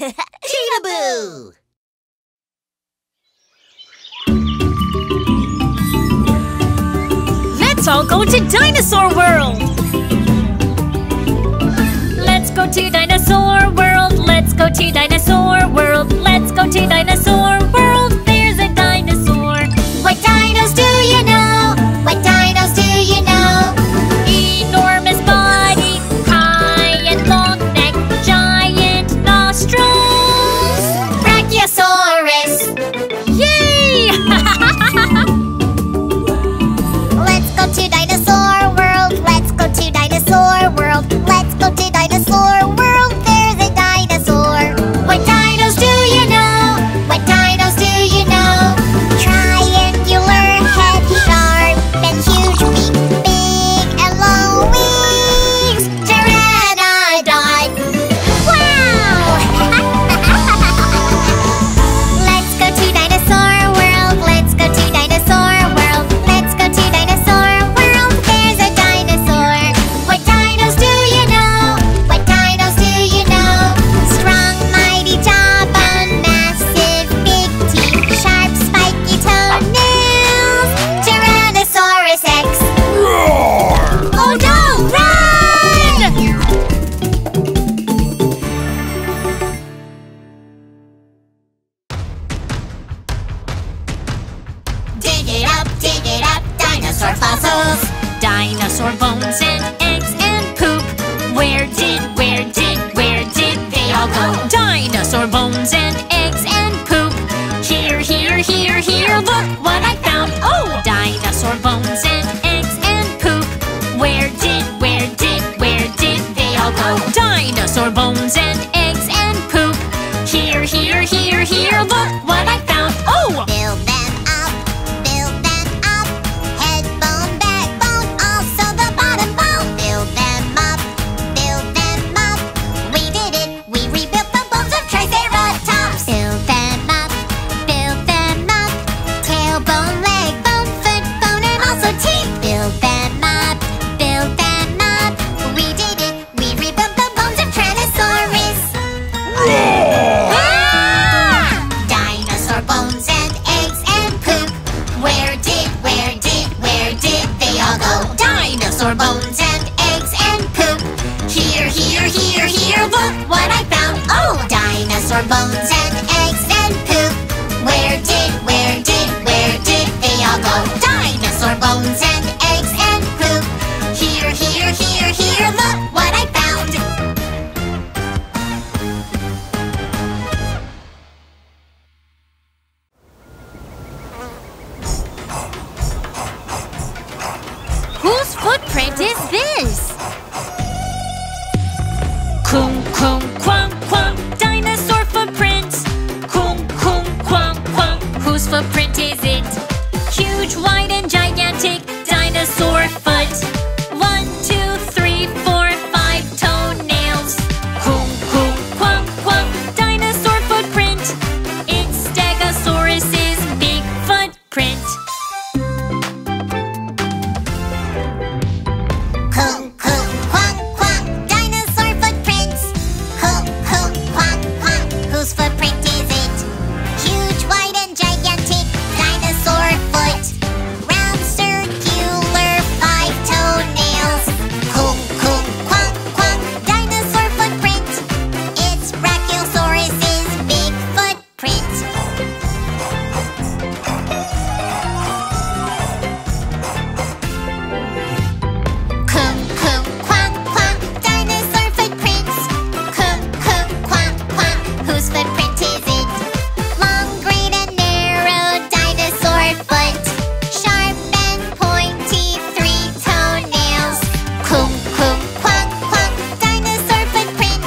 Cheetahboo! Let's all go to Dinosaur World! Let's go to Dinosaur World! Let's go to Dinosaur World! Let's go to Dinosaur World! There's a dinosaur! What dinos do you know? What dinos do you know? Enormous body, high and long neck, giant nostrils! Brachiosaurus! Yay! Let's go to Dinosaur World! Let's go to Dinosaur World! Let's go to Dinosaur World! There's a dinosaur! What dinos do you know? What dinos do you know? Triangular head, sharp and huge beak, big and long wings, Pteranodon! Wow! Let's go to Dinosaur World! Let's go to Dinosaur World! Let's go to Dinosaur World! There's a dinosaur! What dinos do you know? What dinos do you know? Strong, mighty jawbone, massive, big teeth, sharp, spiky toenails, Tyrannosaurus Rex! Oh no! Run! Dig it up, dinosaur fossils! Dinosaur bones and eggs and poop. Where did they all go? Dinosaur bones and eggs and poop. Here, look what I found! Oh! Dinosaur bones and eggs and poop. Where did they all go? Dinosaur bones and eggs and poop. Here, look what I found! Oh! Build them up, head bone, back bone, also the bottom bone. Build them up, we did it, we rebuilt the bones of Triceratops. Build them up, tail bone, leg bone, foot bone, and also teeth. Build them up, we did it, we rebuilt the bones of Tyrannosaurus. Ah! Dinosaur bones and eggs and poop. Where did they all go? Dinosaur bones and eggs and poop. Here, look what I found! Oh! Dinosaur bones and eggs and poop. Where did they all go? Dinosaur bones and eggs and poop. Here, look what I found! Whose footprint is this? Quang, dinosaur footprint. Quang, whose footprint is it? Huge, wide, and gigantic dinosaur foot. 1, 2, 3, 4, 5 toenails. Quang, dinosaur footprint. It's Stegosaurus's big footprint. Quang, dinosaur footprints. Quang, whose footprint is it? Huge, wide, and gigantic dinosaur foot. Round, circular, 5 toenails. Quang, dinosaur footprint. It's Brachiosaurus's big footprint. Quang, dinosaur footprints. Quang, whose footprint is it? Long, great, and narrow dinosaur foot. Sharp and pointy, 3 toenails. Quang, dinosaur footprint.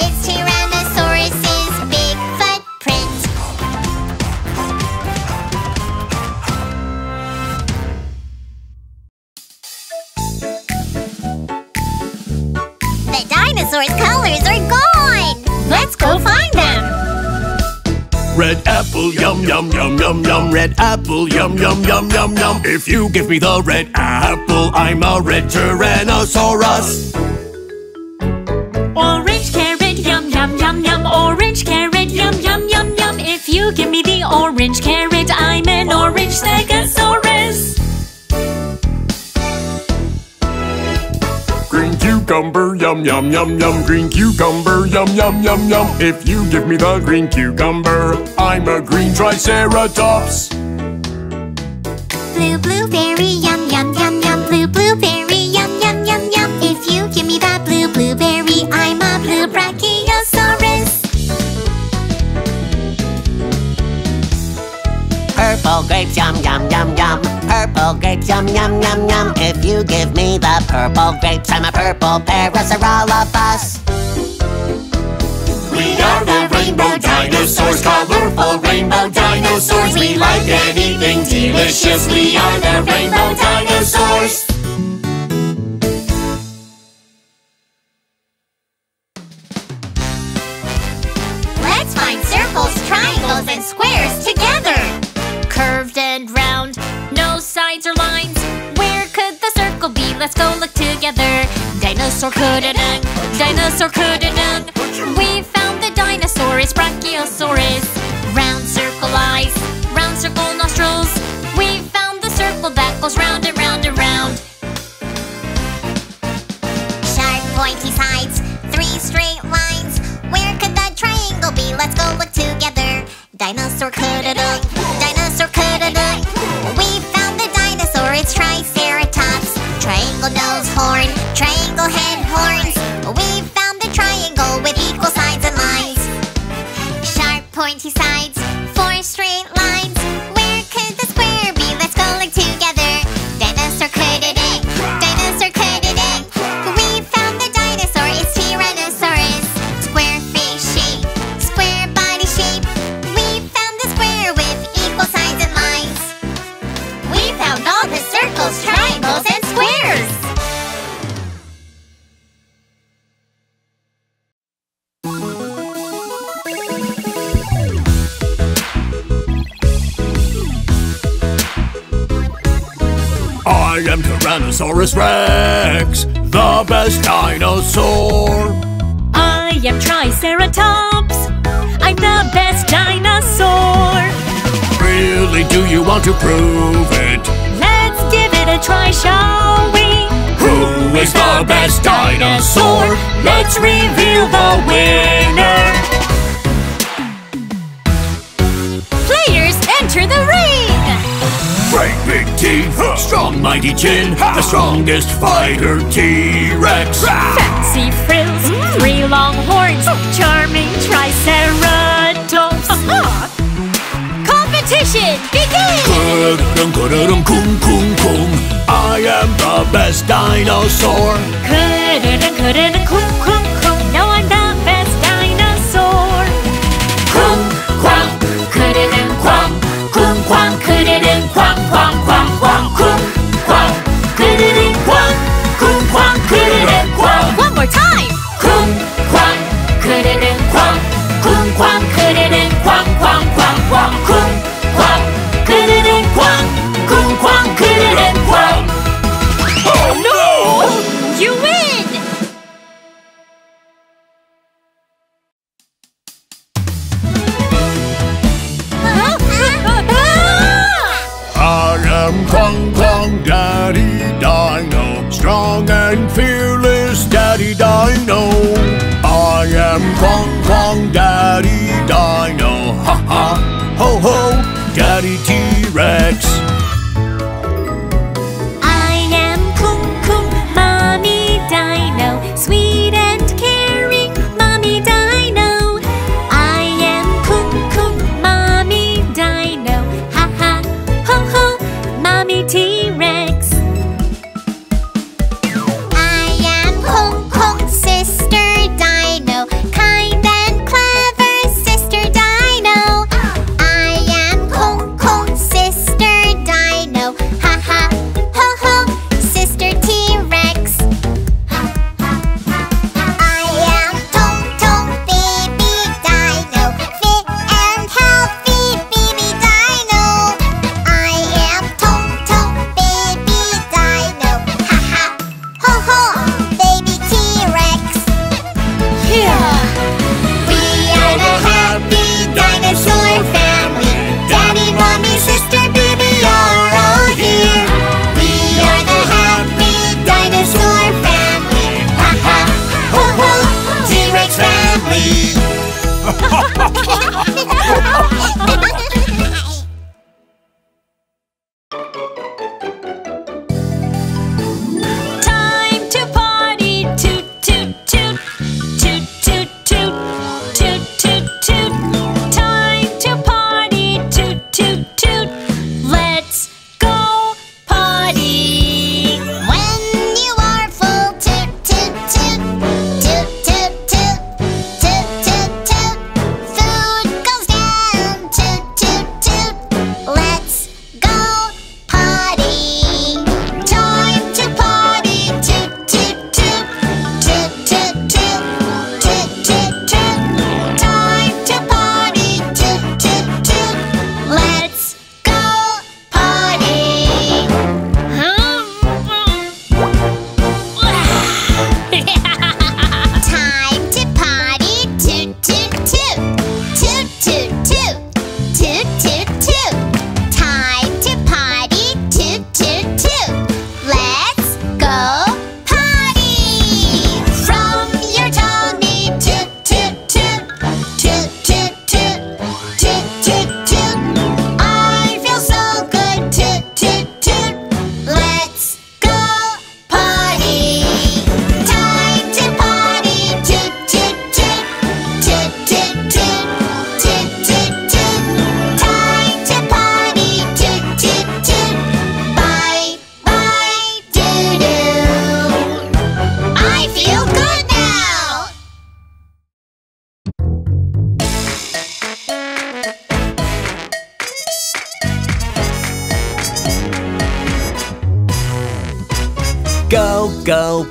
It's Tyrannosaurus's big footprint. The dinosaurs' colors are gone! Let's go find them! Red apple, yum, red apple, yum. If you give me the red apple, I'm a red Tyrannosaurus. Orange Yum, yum, yum, orange carrot. Yum, yum, yum, yum. If you give me the orange carrot, I'm an orange Stegosaurus. Green cucumber. Yum, yum, yum, yum. Green cucumber. Yum, yum, yum, yum. If you give me the green cucumber, I'm a green Triceratops. Blue blueberry. Yum, yum, yum, yum. Blue blueberry. Yum, yum, yum, yum. If you give me the blue blueberry, I'm a blue Brachiosaurus. Purple grapes. Yum, yum, yum, yum. Purple grapes. Yum, yum, yum, yum. If you give me the purple grapes, I'm a purple Parasaurolophus. We are the rainbow dinosaurs, colorful rainbow dinosaurs. We like anything delicious. We are the rainbow dinosaurs. Let's find circles, triangles, and squares together. Curved and round, no sides or lines. Where could the circle be? Let's go look together. Dinosaur couldn't, dinosaur couldn't. We found the dinosaur is Brachiosaurus. Round circle eyes, round circle nostrils. We found the circle that goes round and round and round. Sharp pointy sides, three straight lines. Where could that triangle be? Let's go look together. Dinosaur couldn't, dinosaur couldn't. We found the dinosaur, it's Triceratops. Triangle nose horn, triangle head horns. We found the triangle with equal sides and lines. Sharp pointy sides, four straight lines. Where could the square be? Let's go look together. Dinosaur couldn't, dinosaur couldn't. We found the dinosaur, it's Tyrannosaurus. Square face shape, square body shape. We found the square with equal sides and lines. We found all the circles, triangles, and squares. I am Tyrannosaurus Rex, the best dinosaur. I am Triceratops, I'm the best dinosaur. Really, do you want to prove it? Let's give it a try, shall we? Who is the best dinosaur? Let's reveal the winner. Players, enter the ring. Great big teeth, strong mighty chin, the strongest fighter T-Rex. Fancy frills, three long horns, charming Triceratops. Competition begins! Kung. I am the best dinosaur. Kung. No, I'm the best dinosaur. Kung kwang. One more time. Kung kwang, kudidin kwang. Kung kwang, kudidin kwang kwang kwang kwang. Kung kwang, kudidin kwang. Kung kwang, kudidin kwang. Oh no! You win! I am Kwang Kwang, Daddy Dino, strong and fearless, Daddy Dino. I am Kwang Kwang, Daddy Dino, ha ha, ho ho, Daddy T-Rex. I am Kung Kung, Mommy Dino, sweet and caring, Mommy Dino. I am Kung Kung, Mommy Dino, ha ha, ho ho, Mommy T-Rex. I am Kung Kung, Sister Dino, kind and clever Sister Dino. I am Kung Kung, Sister Dino, ha ha, ho ho, Sister T-Rex. I am Tung Tung, Baby Dino, fit and healthy Baby Dino. I am Tung Tung, Baby Dino, ha ha, ho ho, Baby T-Rex. Yeah.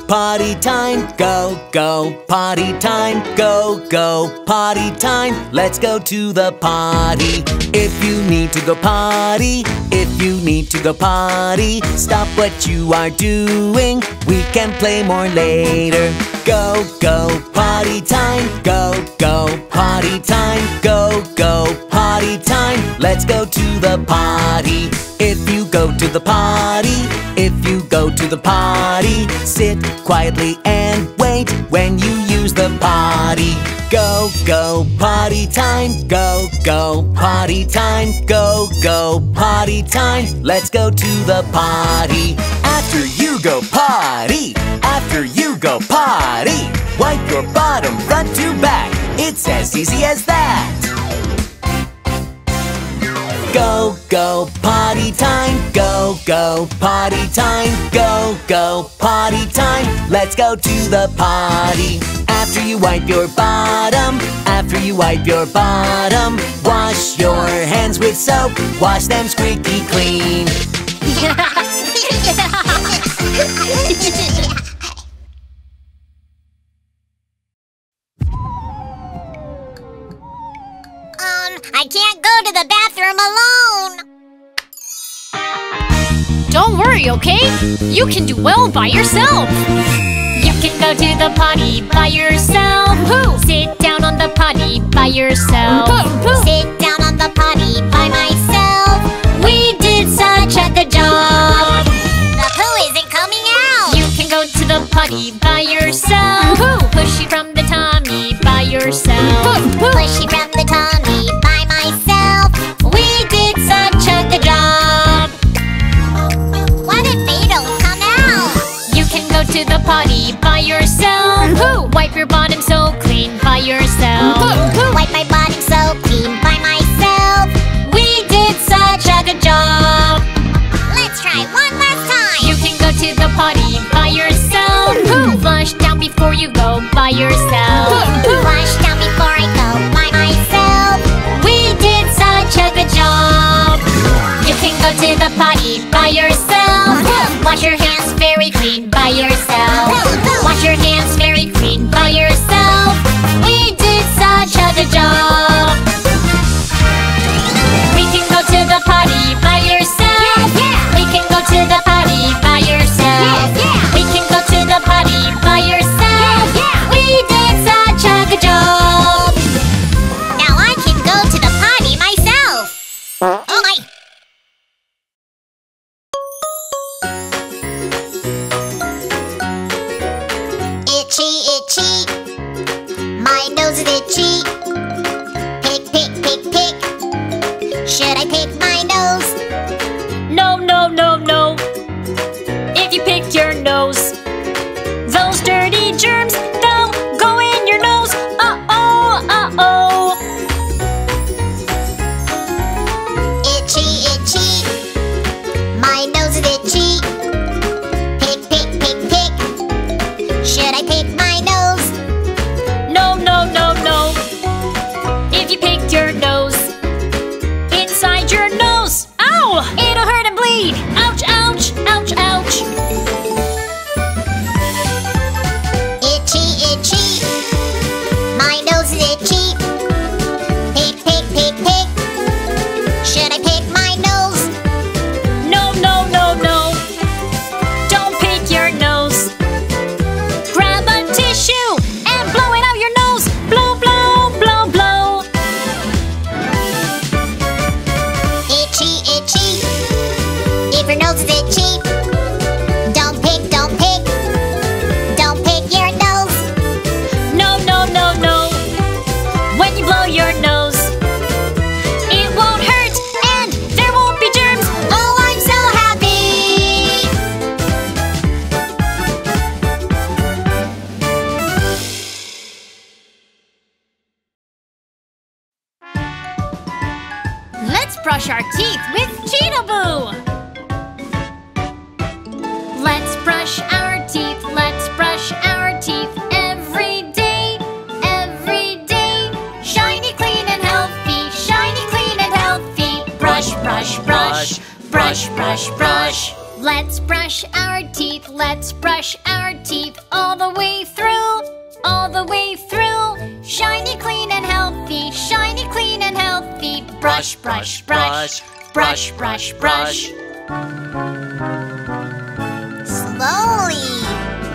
Potty time, go, go, potty time, go, go, potty time. Let's go to the potty. If you need to go potty, if you need to go potty, stop what you are doing, we can play more later. Go, go, potty time, go, go, potty time, go, go, potty time. Let's go to the potty. If you go to the potty, if you go to the potty, sit quietly and wait when you use the potty. Go, go, potty time, go, go, potty time, go, go, potty time. Let's go to the potty. After you go potty, after you go potty, wipe your bottom front to back. It's as easy as that. Go, go, potty time, go, go, potty time, go, go, potty time. Let's go to the potty. After you wipe your bottom, after you wipe your bottom, wash your hands with soap, wash them squeaky clean. I can't go to the bathroom alone. Don't worry, okay? You can do well by yourself. You can go to the potty by yourself. Poo. Sit down on the potty by yourself. Poo, poo. Sit down on the potty by myself. We did such a good job. The poo isn't coming out. You can go to the potty by yourself. Poo. Push it from the tummy by yourself. Poo, poo. Push it from the tummy by myself. We did such a good job. What if they don't come out? You can go to the potty by yourself. Poo. Wipe your bottom so clean by yourself. Poo, poo. Wipe my bottom so clean by myself. We did such a good job. Let's try one last time. You can go to the potty by yourself. Poo. Flush down before you go by yourself. Poo, poo. Flush down before I go by myself. Such a good job. You can go to the potty by yourself. Wash your hands very clean by yourself. Wash your hands very clean by yourself. We did such a good job. We can go to the potty by yourself. We can go to the potty by yourself. We can go to the potty by yourself. We did such a good job. Now I can go to the potty. Oh my! My nose is itchy. Pick, pick, pick, pick. Should I pick my nose? No, no, no, no. If you pick your nose, those dirty germs, they'll go in your nose. Uh-oh, uh-oh. Itchy, itchy. My nose is itchy. Pick, pick, pick, pick. Should I pick my nose? No, no, no, no. If you pick your nose, inside your nose, ow! It'll hurt and bleed. Ouch, ouch, ouch, ouch. Brush our teeth with Cheetahboo! Let's brush our teeth, let's brush our teeth every day, every day. Shiny, clean and healthy, shiny, clean and healthy. Brush, brush, brush, brush, brush, brush. Let's brush our teeth, let's brush our teeth all the way through, all the way through. Shiny, clean and healthy, shiny, clean and healthy. Brush, brush, brush, brush, brush, brush. Slowly.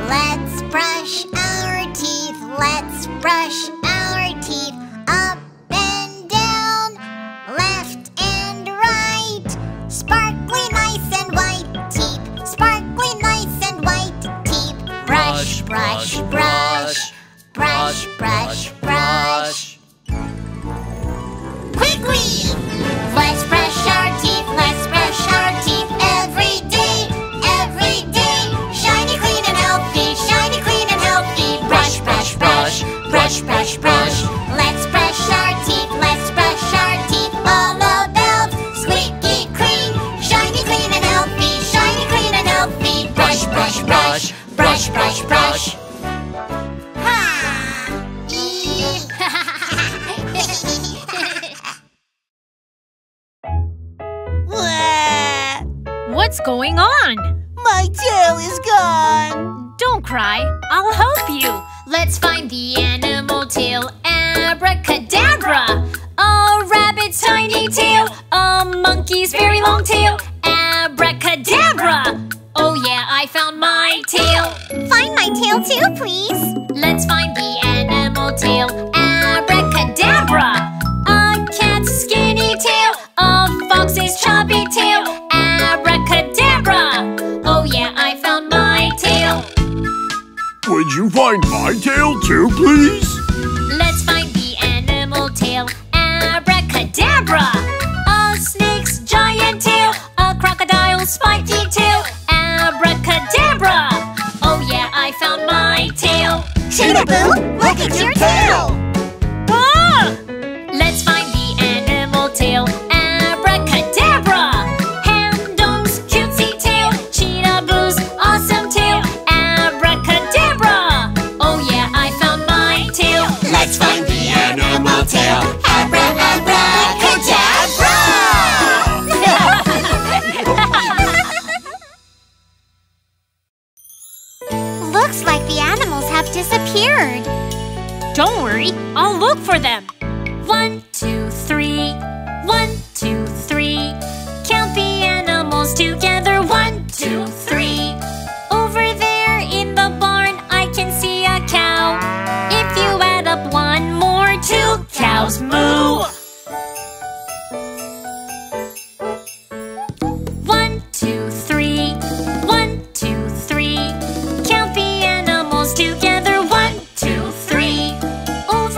Let's brush our teeth. Let's brush our teeth. Up and down, left and right. Sparkly, nice and white teeth. Sparkly, nice and white teeth. Brush, brush, brush, brush, brush, brush. Quickly! Let's brush our teeth, let's brush our teeth every day, every day. Shiny, clean and healthy, shiny, clean and healthy. Brush, brush, brush, brush, brush, brush. Let's brush our teeth, let's brush our teeth all about. Squeaky clean, shiny, clean and healthy, shiny, clean and healthy. Brush, brush, brush, brush, brush, brush. What's going on? My tail is gone. Don't cry. I'll help you. Let's find the animal tail. Abracadabra. A rabbit's tiny tail. A monkey's very long tail. Abracadabra. Oh yeah, I found my tail. Find my tail too, please. Let's find the animal tail. Abracadabra. A cat's skinny tail. A fox's choppy tail. Would you find my tail too, please? Let's find the animal tail. Abracadabra! A snake's giant tail. A crocodile's spiky tail. Abracadabra! Oh yeah, I found my tail. Cheetahboo, look at your tail! Ah! Let's find the animal tail. Disappeared. Don't worry, I'll look for them. 1, 2, 3. 1, 2, 3. Count the animals together. 1, 2, 3. Over there in the barn, I can see a cow. If you add up one more, 2 cows moo. 1, 2, 3. 1, 2, 3. Count the animals together. 1, 2, 3. Over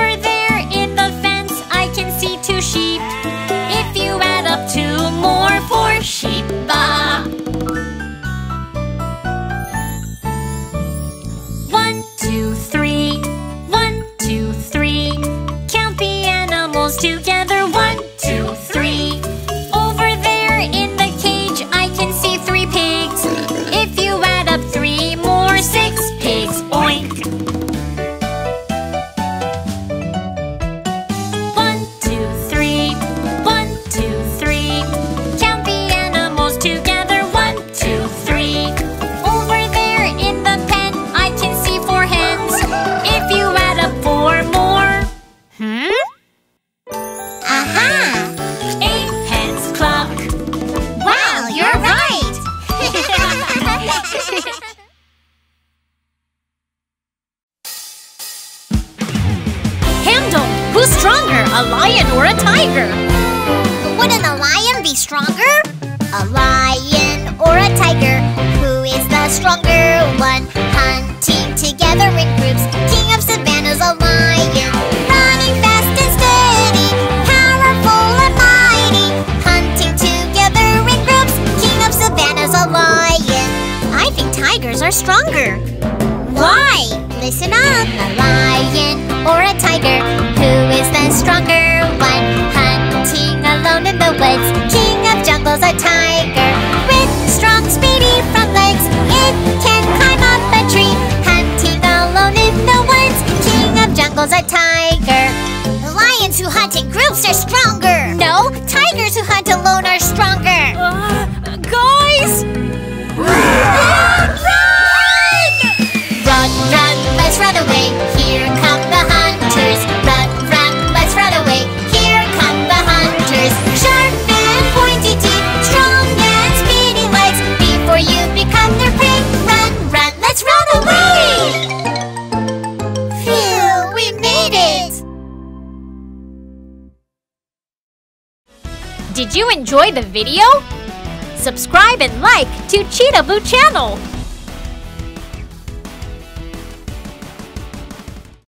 stronger, a lion or a tiger? Wouldn't a lion be stronger? A lion or a tiger? Who is the stronger one? Hunting together in groups, king of savannah's a lion. Running fast and steady, powerful and mighty. Hunting together in groups, king of savannah's a lion. I think tigers are stronger. Why? Listen up. A lion or a tiger, who is the stronger one? Hunting alone in the woods, king of jungles a tiger. With strong speedy front legs, it can climb up a tree. Hunting alone in the woods, king of jungles a tiger. Lions who hunt in groups are stronger. No, tigers who hunt alone are stronger. Guys! Run, run, let's run away, here come the hunters. Run, run, let's run away, here come the hunters. Sharp and pointy teeth, strong and speedy legs. Before you become their prey, run, run, let's run away! Phew, we made it! Did you enjoy the video? Subscribe and like to Cheetahboo channel!